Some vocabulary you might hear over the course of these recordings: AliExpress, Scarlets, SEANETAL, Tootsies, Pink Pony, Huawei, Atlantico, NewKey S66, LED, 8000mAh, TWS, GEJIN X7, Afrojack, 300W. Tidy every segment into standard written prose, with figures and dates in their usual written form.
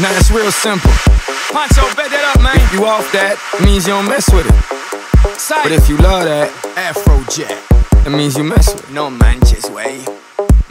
Now it's real simple. Poncho, bet that up, man. If you off that, it means you don't mess with it. But if you love that Afrojack, that means you mess with it. No manches way.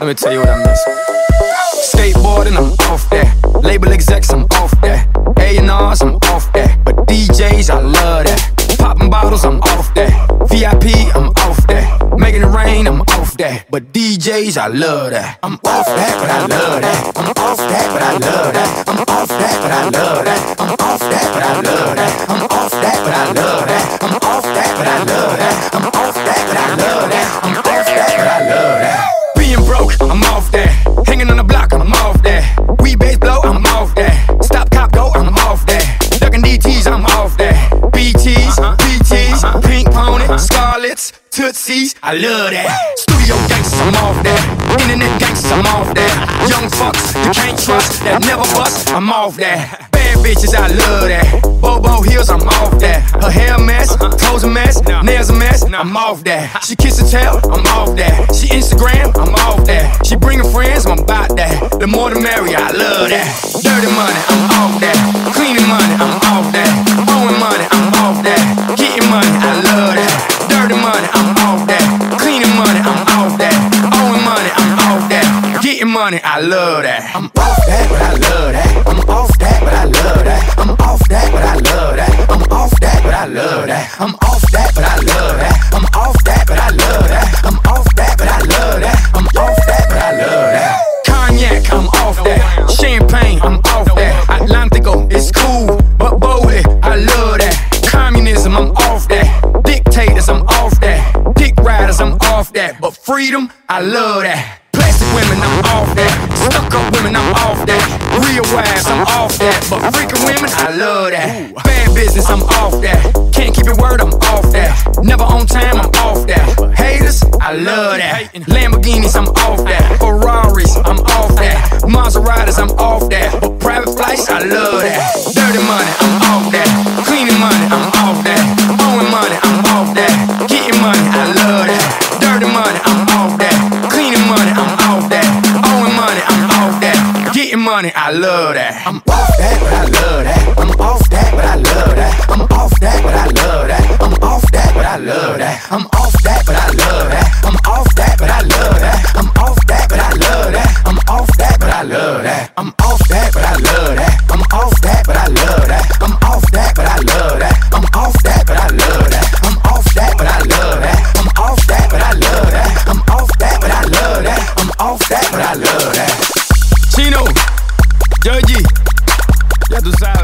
Let me tell you what I mess with. Skateboarding, I'm off that. Label execs, I'm off that. A&Rs, I'm off that. But DJs, I love that. Popping bottles, I'm off that. VIP, I'm off that. Making it rain, I'm off that. But DJs, I love that. I'm off that, but I love that. I'm off that, but I love that. I'm off that, but I love that. I'm off that, but I love that. I'm off that, but I love that. I'm off that, but I love that. I'm off that, but I love that. I'm off that, but I love that. Being broke, I'm off that. Hanging on the block, I'm off that. We bass blow, I'm off that. Stop, cop, go, I'm off that. Ducking DTs, I'm off that. BTs, PTs, Pink Pony, Scarlets, Tootsies, I love that. Studio gangsters, I'm off that. Internet gangsters, I'm off that. Young fucks, you can't trust, that never bust, I'm off that. Bad bitches, I love that. Bobo heels, I'm off that. Her hair mess, toes a mess, nails a mess, I'm off that. She kiss and tell, I'm off that. She Instagram, I'm off that. She bringin' friends, I'm about that. The more the merrier, I love that. Dirty money, I'm off that. Cleaning money, I'm off that. Owing money, I'm off that. Getting money, I love that. Dirty money, I'm off that. Cleaning money, I'm off that. Owing money, I'm off that. Getting money, I love that. I'm off that, but I love that. I'm off that, but I love that. I'm off that, but I love that. I'm off that, but I love that. I'm off that, but I love that. I'm off that, but I love that. I'm off that, but I love that. I'm off that, but I love that. Cognac, I'm off that. Champagne, I'm off that. Atlantico, it's cool, but boldly, I love that. Communism, I'm off that. Dictators, I'm off that. Dick riders, I'm off that. But freedom, I love that. Plastic women, I'm off that. Stuck up women, I'm off that. Real wives, I'm off that. But freaking women, I love that. Bad business, I'm off that. Can't keep your word, I'm off that. Never on time, I'm off that. Haters, I love that. Lamborghinis, I'm off that. Ferraris, I'm off that. Maseratis, I'm off that. But private flights, I love that. Dirty money, I'm off that. Cleaning money, I'm off that. Owing money, I'm off that. Getting money, I love that. Dirty money, I'm off that. Cleaning money, I'm off that. Owing money, I'm off that. Getting money, I love that. I'm off that, but I love that. I'm off that, but I love that. I'm off that, but I love that. I'm off that, but I love that. I'm off that, but I love that. I'm off that, but I love that. I'm off that, but I love that. I'm off that, but I love that. I'm off that, but I love that. I'm off that, but I love that. I'm off that, but I love that. I'm off that, but I love that. I'm off that, but I love that. I'm off that, but I love that. I'm off that, but I love that. I'm off that, but I love that. Chino, Georgie, ya tú sabes.